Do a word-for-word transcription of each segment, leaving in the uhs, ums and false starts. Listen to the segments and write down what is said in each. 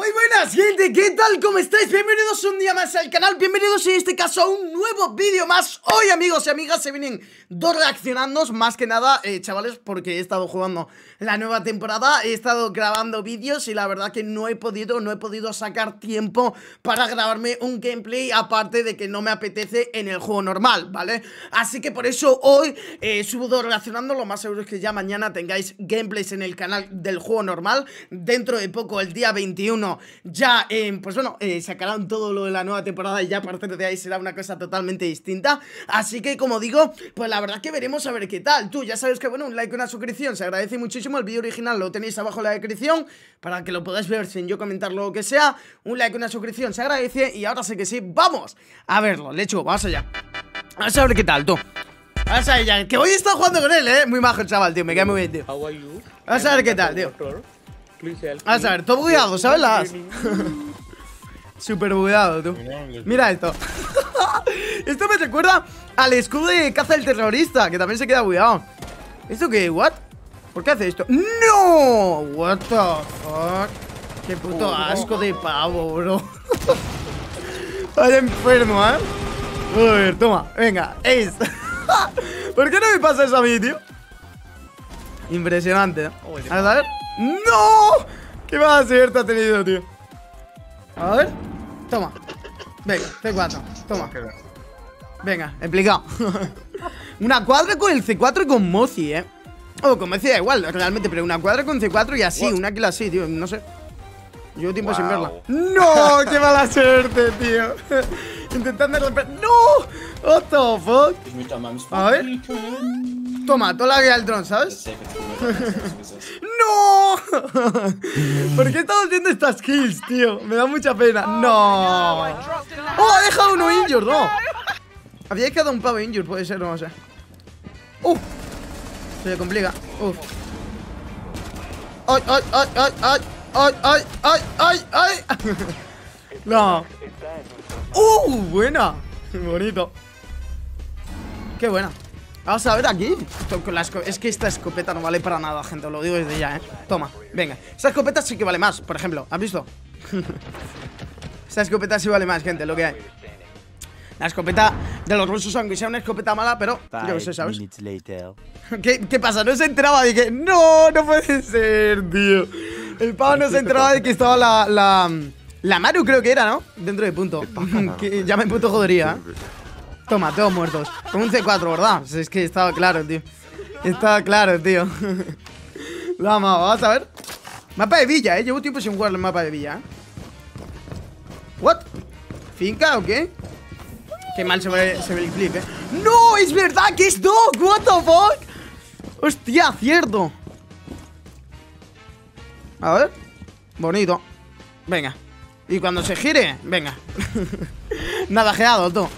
Muy buenas, gente, ¿qué tal? ¿Cómo estáis? Bienvenidos un día más al canal, bienvenidos en este caso a un nuevo vídeo más. Hoy, amigos y amigas, se vienen dos reaccionandos, más que nada, eh, chavales, porque he estado jugando la nueva temporada, he estado grabando vídeos y la verdad que no he podido, no he podido sacar tiempo para grabarme un gameplay, aparte de que no me apetece en el juego normal, ¿vale? Así que por eso hoy eh, subo dos reaccionando, lo más seguro es que ya mañana tengáis gameplays en el canal del juego normal, dentro de poco, el día veintiuno. Ya, eh, pues bueno, eh, sacarán todo lo de la nueva temporada y ya a partir de ahí será una cosa totalmente distinta. Así que, como digo, pues la verdad es que veremos a ver qué tal. Tú ya sabes que, bueno, un like y una suscripción se agradece muchísimo. El vídeo original lo tenéis abajo en la descripción para que lo podáis ver sin yo comentar lo que sea. Un like y una suscripción se agradece. Y ahora sí que sí, vamos a verlo, lechu, vamos allá. Vamos a ver qué tal, tú. Vamos a ver, que hoy he estado jugando con él, eh. Muy majo el chaval, tío, me cae muy bien, tío. Vamos a ver qué tal, tío. Vamos a ver, todo bugueado, ¿sabes? Las... Súper bugueado, tú. Mira esto. Esto me recuerda al escudo de caza del terrorista, que también se queda bugueado. ¿Esto qué? ¿What? ¿Por qué hace esto? ¡No! What the fuck. Qué puto asco de pavo, bro. Vaya enfermo, ¿eh? A ver, toma, venga, ace. ¿Por qué no me pasa eso a mí, tío? Impresionante, ¿eh? Vamos a ver. ¡No! ¡Qué mala suerte ha tenido, tío! A ver. Toma. Venga, ce cuatro. Toma. Venga, explicado. Una cuadra con el ce cuatro y con Mozi, eh. O oh, con Mozi da igual, realmente, pero una cuadra con ce cuatro y así, una kill así, tío. No sé. Llevo tiempo wow. sin verla. ¡No! ¡Qué mala suerte, tío! Intentando romper. ¡No! What the fuck? A ver. Toma, toda la guía del dron, ¿sabes? ¡No! ¿Por qué estamos viendo estas kills, tío? Me da mucha pena. ¡No! ¡Oh, ha dejado uno injured! ¡No! Había quedado un pavo injured, puede ser, no sé. ¡Uh! Se le complica. ¡Uh! ¡Ay, ay, ay, ay, ay! ¡Ay, ay, ay, ay, ay! ¡No! ¡Uh! ¡Buena! Bonito. ¡Qué buena! Vamos a ver aquí. Es que esta escopeta no vale para nada, gente. Os lo digo desde ya, eh. Toma, venga. Esta escopeta sí que vale más, por ejemplo. ¿Has visto? Esta escopeta sí vale más, gente, lo que hay. La escopeta de los rusos, aunque sea una escopeta mala, pero yo no sé, ¿sabes? ¿Qué, ¿Qué pasa? No se enteraba de que... ¡No! No puede ser, tío. El pavo no se enteraba de que estaba la... La, la Maru creo que era, ¿no? Dentro de punto. Que ya me puto jodería, ¿eh? Toma, todos muertos. Con un ce cuatro, ¿verdad? Es que estaba claro, tío. Estaba claro, tío. Lo amaba, vamos a ver. Mapa de villa, ¿eh? Llevo tiempo sin jugar el mapa de villa, ¿eh? ¿What? ¿Finca o qué? Qué mal se ve, se ve el clip, ¿eh? ¡No! ¡Es verdad que es dog! ¡What the fuck! ¡Hostia, cierto! A ver. Bonito. Venga. Y cuando se gire, venga. Nada geado, tú.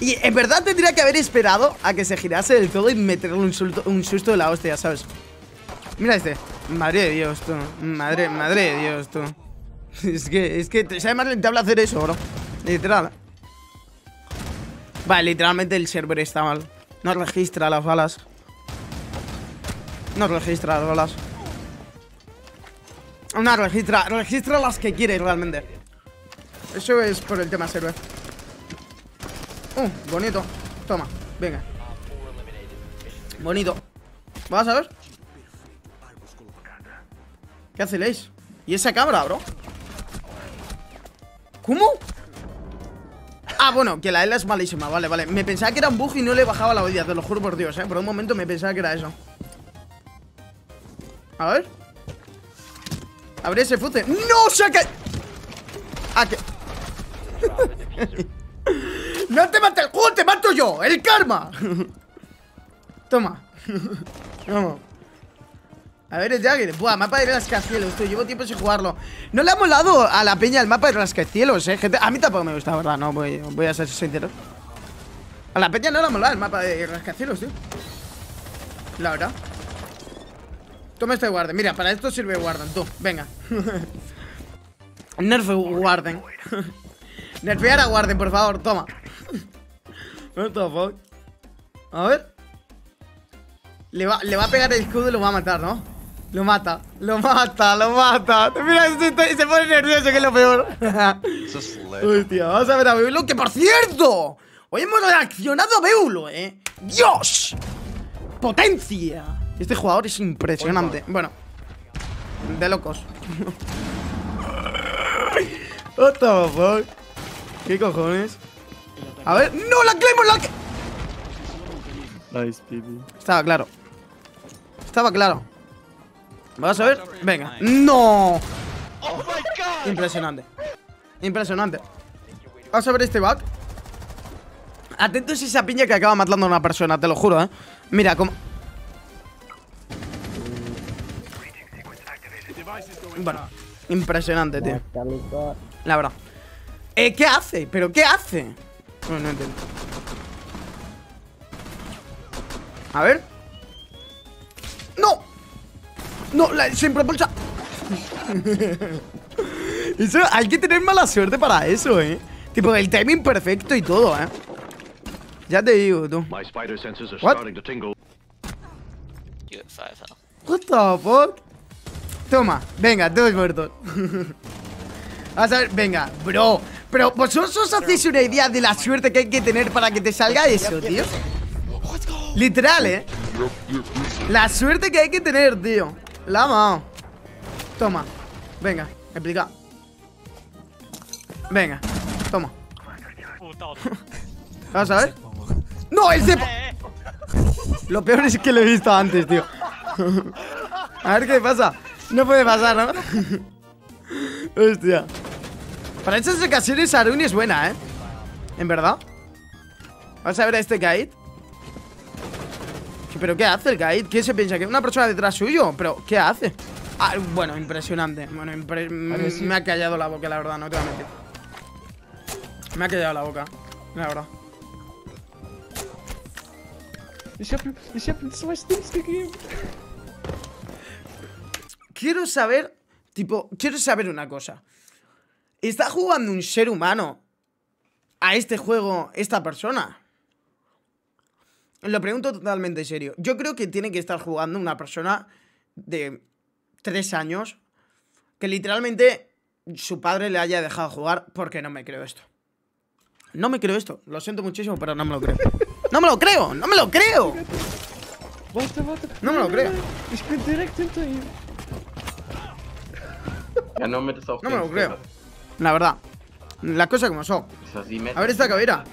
Y en verdad tendría que haber esperado a que se girase del todo y meterle un, un susto de la hostia, ¿sabes? Mira este. Madre de Dios, tú. Madre, madre de Dios, tú. Es que, es que te sabe más rentable hacer eso, bro. Literal. Vale, literalmente el server está mal. No registra las balas. No registra las balas. No registra, registra las que quieres realmente. Eso es por el tema server. Uh, bonito. Toma, venga. Bonito. ¿Vas a ver? ¿Qué hacéis? ¿Y esa cabra, bro? ¿Cómo? Ah, bueno, que la L es malísima. Vale, vale. Me pensaba que era un bug y no le bajaba la olla. Te lo juro por Dios, eh. Por un momento me pensaba que era eso. A ver. Abre ese fute. ¡No! ¡Saca! Ah, que... ¡No te mata el juego, te mato yo! ¡El karma! Toma. Vamos. A ver el Jäger. Buah, mapa de rascacielos, tío. Llevo tiempo sin jugarlo. No le ha molado a la peña el mapa de rascacielos, eh, gente. A mí tampoco me gusta, verdad, no voy, voy a ser sincero. A la peña no le ha molado el mapa de rascacielos, tío. La verdad. Toma este Warden. Mira, para esto sirve Warden, tú. Venga. Nerf Warden. Nerfear a Warden, por favor, toma. What the fuck. A ver. Le va, le va a pegar el escudo y lo va a matar, ¿no? Lo mata, lo mata, lo mata. Mira, se, se pone nervioso, que es lo peor. Hostia, vamos a ver a Beulo, que por cierto, hoy hemos reaccionado a Beulo, eh. ¡Dios! ¡Potencia! Este jugador es impresionante. Bueno, de locos. What the fuck? ¿Qué cojones? A ver, ¡no! ¡La Claymore! ¡La! Nice, baby. Estaba claro. Estaba claro. Vamos a ver. Venga. ¡No! Impresionante. Impresionante. Vamos a ver este back. Atentos a esa piña que acaba matando a una persona, te lo juro, eh. Mira, como... Bueno, impresionante, tío. La verdad. Eh, ¿qué hace? ¿Pero qué hace? No, no entiendo. A ver. ¡No! No, la, se impropulsa. Eso, hay que tener mala suerte para eso, eh. Tipo, el timing perfecto y todo, eh. Ya te digo, tú. What? What the fuck? Toma, venga, todos muertos. Vas a ver, venga, bro. Pero vosotros os hacéis una idea de la suerte que hay que tener para que te salga eso, tío. Literal, eh. La suerte que hay que tener, tío. La mao. Toma, venga, explica. Venga, toma. Vamos a ver. ¡No, el cepo! Lo peor es que lo he visto antes, tío. A ver qué pasa. No puede pasar, ¿no? Hostia. Para estas ocasiones Arun es buena, ¿eh? En verdad. Vamos a ver a este Kaid. ¿Pero qué hace el Kaid? ¿Qué se piensa? ¿Que una persona detrás suyo? ¿Pero qué hace? Ah, bueno, impresionante. Bueno, impre sí. Me ha callado la boca, la verdad. No te voy a mentir. Me ha callado la boca, la verdad. Ich hab, ich hab zwei Stimms gegeben. Quiero saber, tipo, quiero saber una cosa. ¿Está jugando un ser humano a este juego esta persona? Lo pregunto totalmente en serio. Yo creo que tiene que estar jugando una persona de tres años que literalmente su padre le haya dejado jugar, porque no me creo esto. No me creo esto. Lo siento muchísimo, pero no me lo creo. ¡No me lo creo! ¡No me lo creo! ¡No me lo creo! ¡No me lo creo! La verdad. Las cosas como son. A ver esta cabera.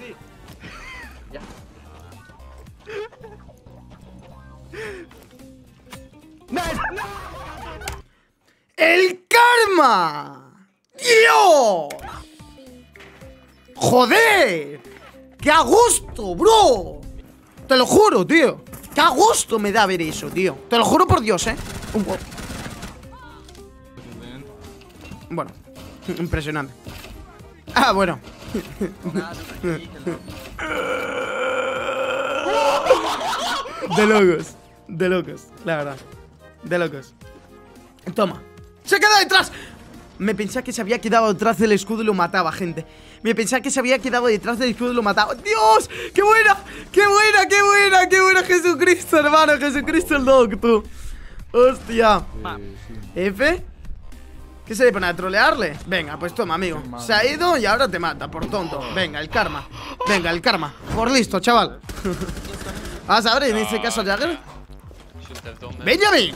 ¡El karma! ¡Dios! ¡Joder! ¡Qué a gusto, bro! Te lo juro, tío. ¡Qué a gusto me da ver eso, tío! Te lo juro por Dios, eh. Bueno, impresionante. Ah, bueno. De locos. De locos, la verdad. De locos. Toma. ¡Se ha quedado detrás! Me pensaba que se había quedado detrás del escudo y lo mataba, gente. Me pensaba que se había quedado detrás del escudo y lo mataba. ¡Dios! ¡Qué buena! ¡Qué buena! ¡Qué buena! ¡Qué buena! ¡Jesucristo, hermano! ¡Jesucristo el Doc, tú! ¡Hostia! ¿F? ¿Qué se le pone a trolearle? Venga, pues toma, amigo. Se ha ido y ahora te mata, por tonto. Venga, el karma. Venga, el karma. Por listo, chaval. Vas a ver, en este caso, Jäger. ¡Benjamin!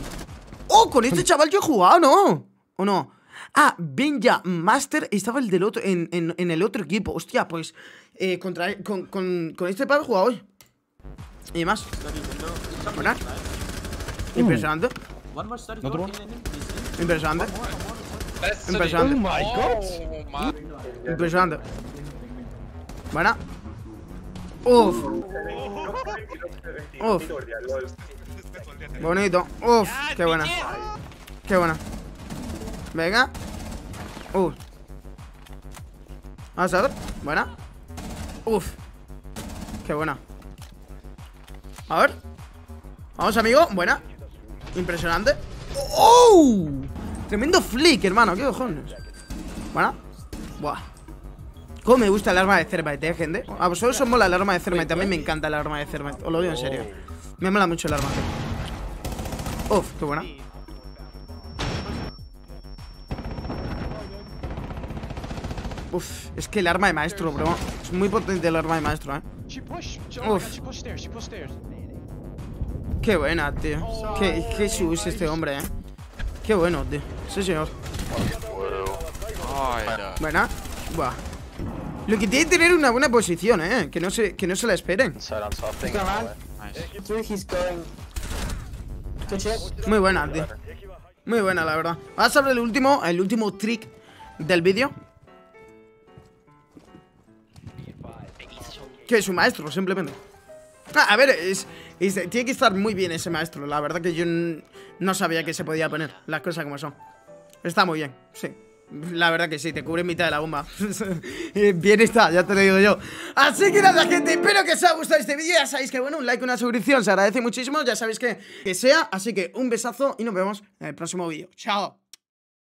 ¡Oh, con este chaval yo he jugado, no! ¿O no? Ah, Benja Master estaba el del otro, en, en, en el otro equipo. Hostia, pues eh, contra, con, con, con este pavo he jugado hoy. Y más. Buenas. Impresionante. Impresionante. Impresionante. Impresionante. Buena. Uf. Uf. Bonito. Uf, qué buena. Qué buena. Venga. Uf. Vamos a ver. Buena. Uf. Qué buena. A ver. Vamos, amigo. Buena. Impresionante. ¡Oh! Tremendo flick, hermano. ¿Qué cojones? Buena. Buah. Cómo me gusta el arma de Thermite, eh, gente. A vosotros os mola el arma de Thermite. A mí me encanta el arma de Thermite. Os lo digo en serio. Me mola mucho el arma. Uf, qué buena. Uf, es que el arma de maestro, bro. Es muy potente el arma de maestro, eh. Uf. Qué buena, tío. Qué, qué sus este hombre, eh. Qué bueno, tío. Sí, señor. Buena. Buah. Lo que tiene que tener una buena posición, eh. Que no se, que no se la esperen. Muy buena, tío. Muy buena, la verdad. Vamos a ver el último, el último trick del vídeo. Que es un maestro, simplemente. Ah, a ver, es, es, tiene que estar muy bien ese maestro. La verdad que yo no sabía que se podía poner. Las cosas como son. Está muy bien, sí. La verdad que sí, te cubre en mitad de la bomba. Bien está, ya te lo digo yo. Así que nada, gente, espero que os haya gustado este vídeo. Ya sabéis que, bueno, un like, una suscripción se agradece muchísimo. Ya sabéis que, que sea, así que un besazo y nos vemos en el próximo vídeo. Chao.